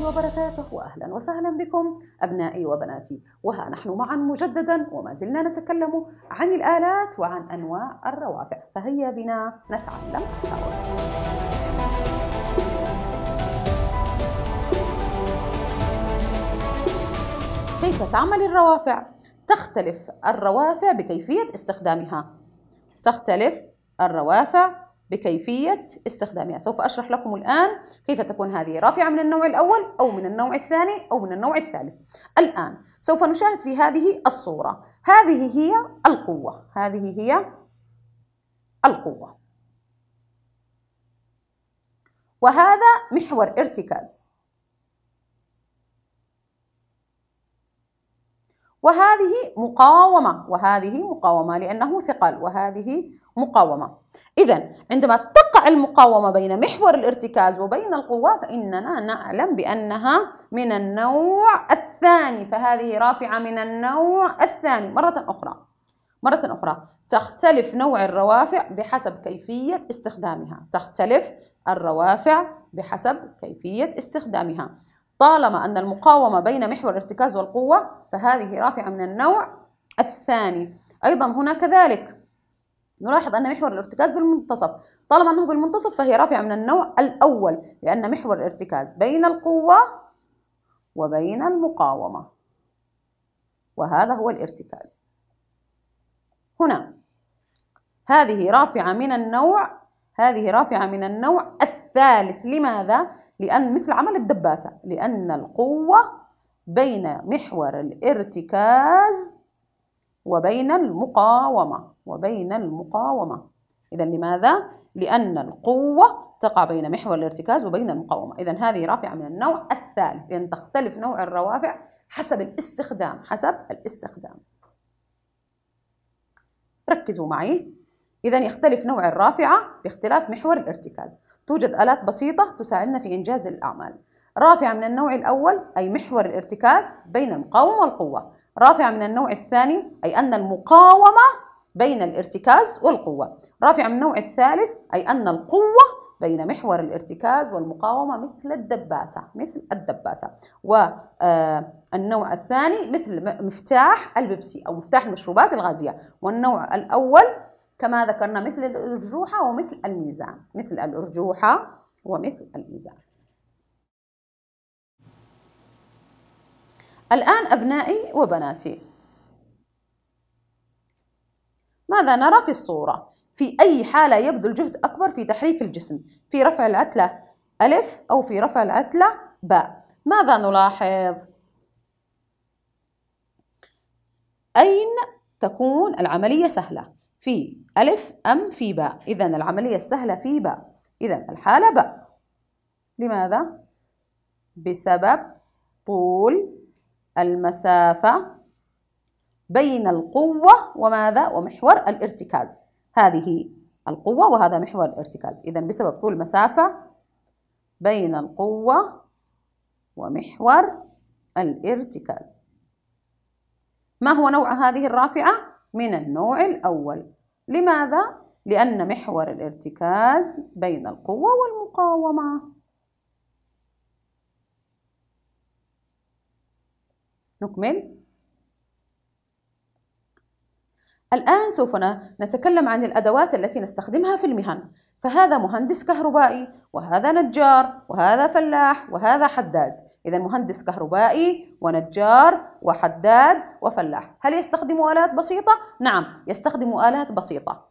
الله وبركاته، وأهلا وسهلا بكم أبنائي وبناتي. وها نحن معا مجددا، وما زلنا نتكلم عن الآلات وعن أنواع الروافع، فهيا بنا نتعلم. كيف تعمل الروافع؟ تختلف الروافع بكيفية استخدامها. سوف أشرح لكم الآن كيف تكون هذه رافعة من النوع الأول أو من النوع الثاني أو من النوع الثالث. الآن سوف نشاهد في هذه الصورة، هذه هي القوة وهذا محور ارتكاز، وهذه مقاومة لأنه ثقل، وهذه مقاومة. إذن عندما تقع المقاومة بين محور الارتكاز وبين القوة فإننا نعلم بأنها من النوع الثاني، فهذه رافعة من النوع الثاني. مرة أخرى تختلف نوع الروافع بحسب كيفية استخدامها، طالما أن المقاومة بين محور الارتكاز والقوة فهذه رافعة من النوع الثاني. أيضا هنا كذلك نلاحظ أن محور الارتكاز بالمنتصف، طالما أنه بالمنتصف فهي رافعة من النوع الأول، لأن محور الارتكاز بين القوة وبين المقاومة، وهذا هو الارتكاز. هنا هذه رافعة من النوع الثالث. لماذا؟ لأن مثل عمل الدباسة، لأن القوة بين محور الارتكاز وبين المقاومة إذن لماذا؟ لأن القوة تقع بين محور الارتكاز وبين المقاومة، إذن هذه رافعة من النوع الثالث. إذن تختلف نوع الروافع حسب الاستخدام، ركزوا معي. إذن يختلف نوع الرافعة باختلاف محور الارتكاز. توجد آلات بسيطة تساعدنا في إنجاز الأعمال. رافعة من النوع الأول أي محور الارتكاز بين المقاومة والقوة، رافعة من النوع الثاني أي أن المقاومة بين الارتكاز والقوة، رافعة من النوع الثالث أي أن القوة بين محور الارتكاز والمقاومة مثل الدباسة، والنوع الثاني مثل مفتاح البيبسي أو مفتاح المشروبات الغازية، والنوع الأول كما ذكرنا مثل الأرجوحة ومثل الميزان، الآن أبنائي وبناتي ماذا نرى في الصورة؟ في أي حالة يبدو الجهد أكبر في تحريك الجسم؟ في رفع العتلة ألف أو في رفع العتلة باء؟ ماذا نلاحظ؟ أين تكون العملية سهلة؟ في ألف أم في باء؟ إذا العملية السهلة في باء، إذا الحالة باء. لماذا؟ بسبب طول المسافة بين القوة وماذا؟ ومحور الارتكاز. هذه القوة وهذا محور الارتكاز، إذا بسبب طول المسافة بين القوة ومحور الارتكاز. ما هو نوع هذه الرافعة؟ من النوع الأول. لماذا؟ لأن محور الارتكاز بين القوة والمقاومة. نكمل. الآن سوف نتكلم عن الأدوات التي نستخدمها في المهن، فهذا مهندس كهربائي، وهذا نجار، وهذا فلاح، وهذا حداد. إذا مهندس كهربائي ونجار وحداد وفلاح. هل يستخدم آلات بسيطة؟ نعم يستخدم آلات بسيطة.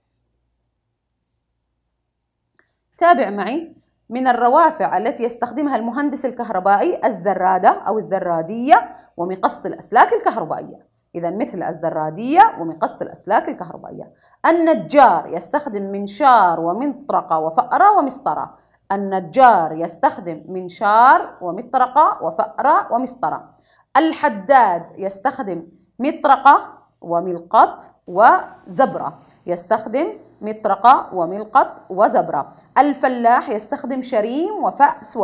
تابع معي. من الروافع التي يستخدمها المهندس الكهربائي الزرادة أو الزرادية ومقص الأسلاك الكهربائية، إذا مثل الزرادية ومقص الأسلاك الكهربائية. النجار يستخدم منشار ومطرقة وفأرة ومسطرة، الحداد يستخدم مطرقة وملقط وزبرة، الفلاح يستخدم شريم وفأس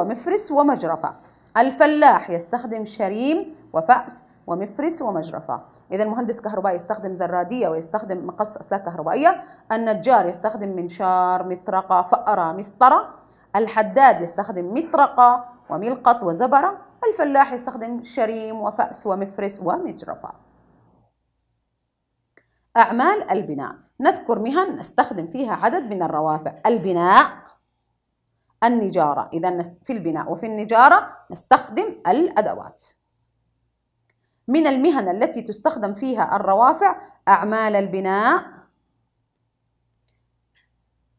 ومفرس ومجرفة، إذا مهندس كهربائي يستخدم زرادية ويستخدم مقص أسلاك كهربائية، النجار يستخدم منشار، مطرقة، فأرة، مسطرة، الحداد يستخدم مطرقة وملقط وزبرة، الفلاح يستخدم شريم وفأس ومفرس ومجرفة. أعمال البناء، نذكر مهن نستخدم فيها عدد من الروافع. البناء، النجارة، إذا في البناء وفي النجارة نستخدم الأدوات. من المهن التي تستخدم فيها الروافع أعمال البناء.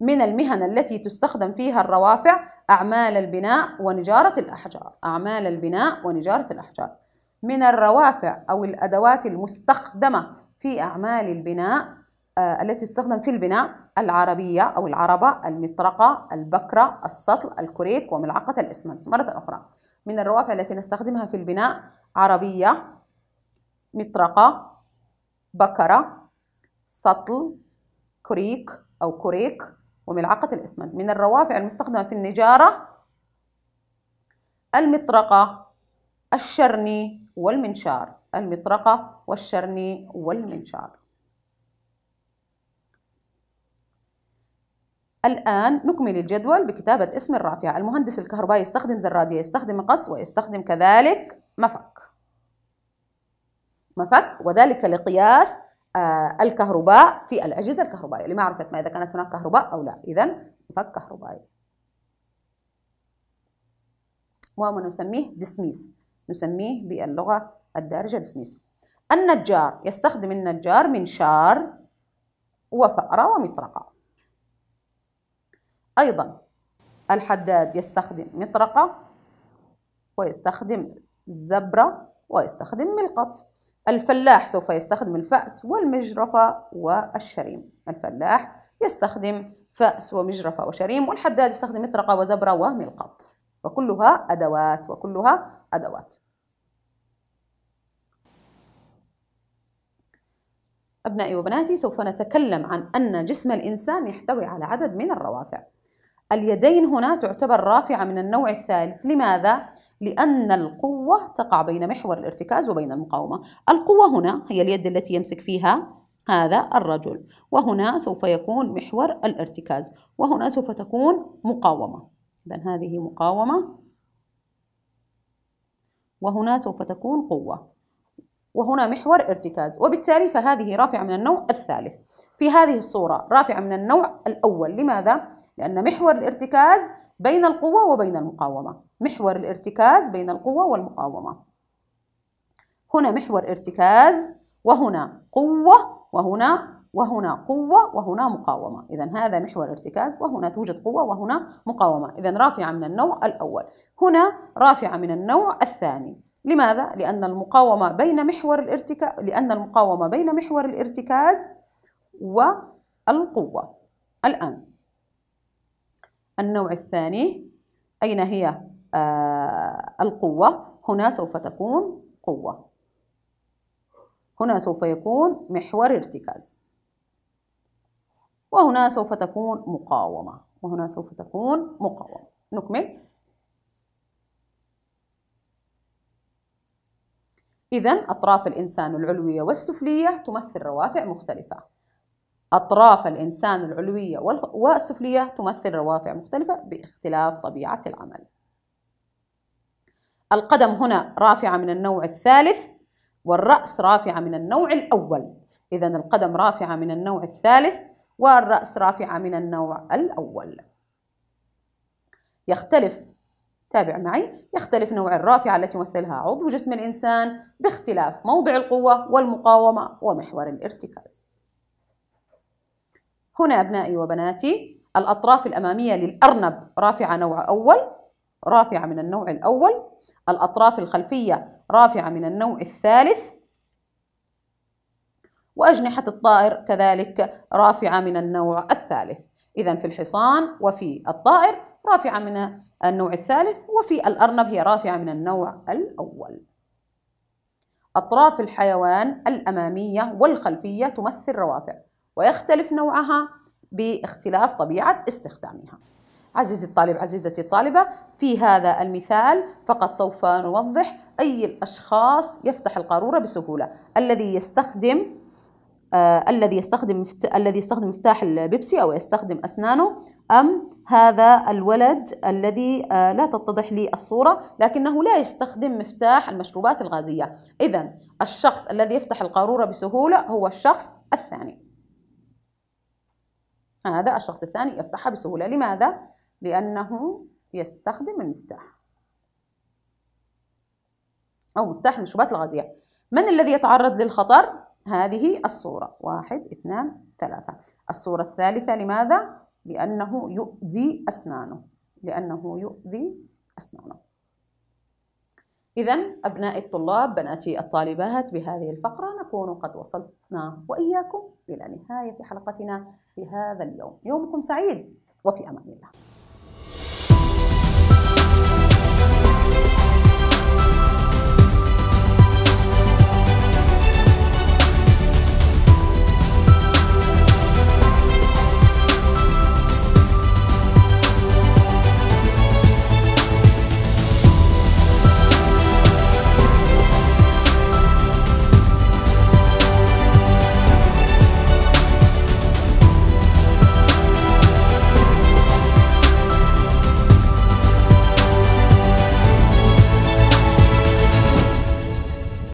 من المهن التي تستخدم فيها الروافع أعمال البناء ونجارة الأحجار، أعمال البناء ونجارة الأحجار. من الروافع أو الأدوات المستخدمة في أعمال البناء التي تستخدم في البناء العربية أو العربة، المطرقة، البكرة، السطل، الكوريك، وملعقة الإسمنت. مرة أخرى، من الروافع التي نستخدمها في البناء عربية، مطرقة، بكرة، سطل، كوريك أو كوريك، وملعقة الإسمنت. من الروافع المستخدمة في النجارة المطرقة، الشرني والمنشار، المطرقة والشرني والمنشار. الآن نكمل الجدول بكتابة اسم الرافعة. المهندس الكهربائي يستخدم زرادية، يستخدم مقص، ويستخدم كذلك مفك، وذلك لقياس الكهرباء في الأجهزة الكهربائية، لمعرفة ما إذا كانت هناك كهرباء أو لا. إذا مفك كهربائي، ونسميه دسميس، نسميه باللغة الدارجة دسميس. النجار، يستخدم النجار منشار وفأرة ومطرقة. أيضا الحداد يستخدم مطرقة، ويستخدم زبرة، ويستخدم ملقط. الفلاح سوف يستخدم الفأس والمجرفة والشريم، الفلاح يستخدم فأس ومجرفة وشريم، والحداد يستخدم مطرقة وزبرة وملقط، وكلها أدوات، وكلها أدوات. أبنائي وبناتي، سوف نتكلم عن أن جسم الإنسان يحتوي على عدد من الروافع. اليدين هنا تعتبر رافعة من النوع الثالث. لماذا؟ لأن القوة تقع بين محور الارتكاز وبين المقاومة. القوة هنا هي اليد التي يمسك فيها هذا الرجل، وهنا سوف يكون محور الارتكاز، وهنا سوف تكون مقاومة، إذن هذه مقاومة، وهنا سوف تكون قوة، وهنا محور ارتكاز، وبالتالي فهذه رافعة من النوع الثالث. في هذه الصورة رافعة من النوع الأول، لماذا؟ لأن محور الارتكاز بين القوة وبين المقاومة، محور الارتكاز بين القوة والمقاومة. هنا محور ارتكاز، وهنا قوة، وهنا قوة، وهنا مقاومة. إذا هذا محور ارتكاز، وهنا توجد قوة، وهنا مقاومة. إذا رافعة من النوع الأول. هنا رافعة من النوع الثاني. لماذا؟ لأن المقاومة بين محور الارتكاز، والقوة. الآن النوع الثاني، أين هي القوة؟ هنا سوف تكون قوة، هنا سوف يكون محور ارتكاز، وهنا سوف تكون مقاومة، نكمل. إذن أطراف الإنسان العلوية والسفلية تمثل روافع مختلفة. أطراف الإنسان العلوية والسفلية تمثل روافع مختلفة باختلاف طبيعة العمل. القدم هنا رافعة من النوع الثالث، والرأس رافعة من النوع الأول. إذا القدم رافعة من النوع الثالث، والرأس رافعة من النوع الأول. يختلف، تابع معي، يختلف نوع الرافعة التي يمثلها عضو جسم الإنسان باختلاف موضع القوة والمقاومة ومحور الارتكاز. هنا أبنائي وبناتي الأطراف الأمامية للأرنب رافعة نوع أول، رافعة من النوع الأول. الأطراف الخلفية رافعة من النوع الثالث، وأجنحة الطائر كذلك رافعة من النوع الثالث. إذا في الحصان وفي الطائر رافعة من النوع الثالث، وفي الأرنب هي رافعة من النوع الأول. أطراف الحيوان الأمامية والخلفية تمثل روافع، ويختلف نوعها باختلاف طبيعة استخدامها. عزيزي الطالب، عزيزتي الطالبة، في هذا المثال فقط سوف نوضح أي الأشخاص يفتح القارورة بسهولة. الذي يستخدم مفتاح البيبسي أو يستخدم أسنانه، أم هذا الولد الذي لا تتضح لي الصورة لكنه لا يستخدم مفتاح المشروبات الغازية. إذن الشخص الذي يفتح القارورة بسهولة هو الشخص الثاني. هذا الشخص الثاني يفتحها بسهولة. لماذا؟ لأنه يستخدم المفتاح أو مفتاح المشروبات الغازية. من الذي يتعرض للخطر؟ هذه الصورة 1 2 3. الصورة الثالثة لماذا؟ لأنه يؤذي أسنانه، لأنه يؤذي أسنانه. إذن أبنائي الطلاب، بناتي الطالبات، بهذه الفقرة نكون قد وصلنا وإياكم إلى نهاية حلقتنا في هذا اليوم. يومكم سعيد وفي أمان الله.